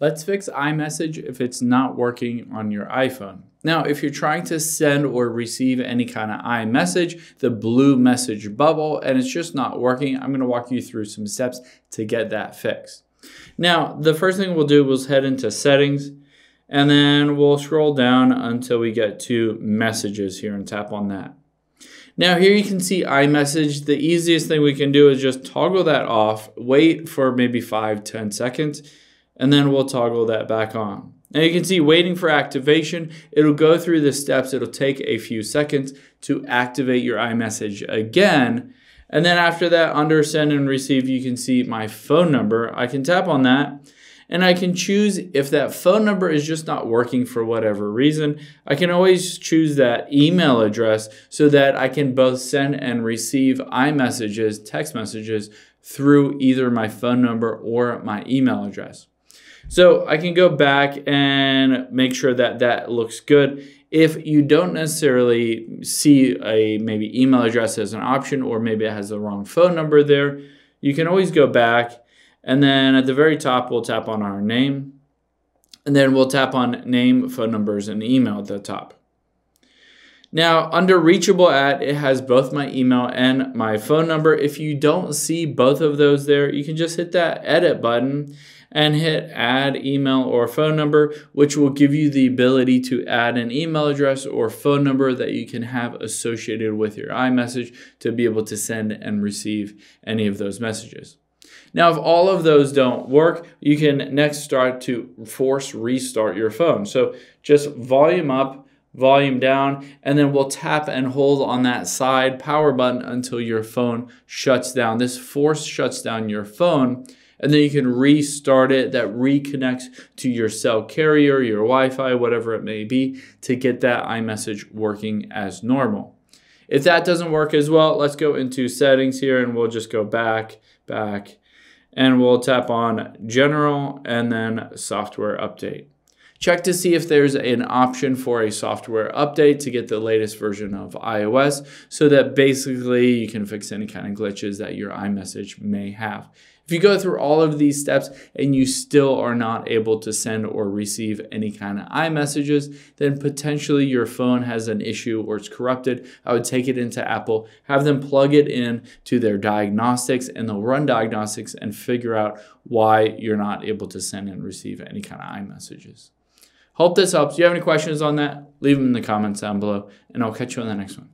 Let's fix iMessage if it's not working on your iPhone. Now, if you're trying to send or receive any kind of iMessage, the blue message bubble, and it's just not working, I'm going to walk you through some steps to get that fixed. Now, the first thing we'll do is head into settings, and then we'll scroll down until we get to messages here and tap on that. Now here you can see iMessage. The easiest thing we can do is just toggle that off, wait for maybe 5-10 seconds, and then we'll toggle that back on. Now you can see waiting for activation. It'll go through the steps. It'll take a few seconds to activate your iMessage again. And then after that, under send and receive, you can see my phone number. I can tap on that and I can choose if that phone number is just not working for whatever reason. I can always choose that email address so that I can both send and receive iMessages, text messages through either my phone number or my email address. So I can go back and make sure that that looks good. If you don't necessarily see a maybe email address as an option, or maybe it has the wrong phone number there, you can always go back. And then at the very top, we'll tap on our name, and then we'll tap on name, phone numbers, and email at the top. Now under reachable at, it has both my email and my phone number. If you don't see both of those there, you can just hit that edit button and hit add email or phone number, which will give you the ability to add an email address or phone number that you can have associated with your iMessage to be able to send and receive any of those messages. Now, if all of those don't work, you can next start to force restart your phone. So just volume up, volume down, and then we'll tap and hold on that side power button until your phone shuts down. This force shuts down your phone, and then you can restart it. That reconnects to your cell carrier, your Wi-Fi, whatever it may be, to get that iMessage working as normal. If that doesn't work as well, let's go into settings here, and we'll just go back, and we'll tap on general and then software update. Check to see if there's an option for a software update to get the latest version of iOS so that basically you can fix any kind of glitches that your iMessage may have. If you go through all of these steps and you still are not able to send or receive any kind of iMessages, then potentially your phone has an issue or it's corrupted. I would take it into Apple, have them plug it in to their diagnostics, and they'll run diagnostics and figure out why you're not able to send and receive any kind of iMessages. Hope this helps. If you have any questions on that, leave them in the comments down below, and I'll catch you on the next one.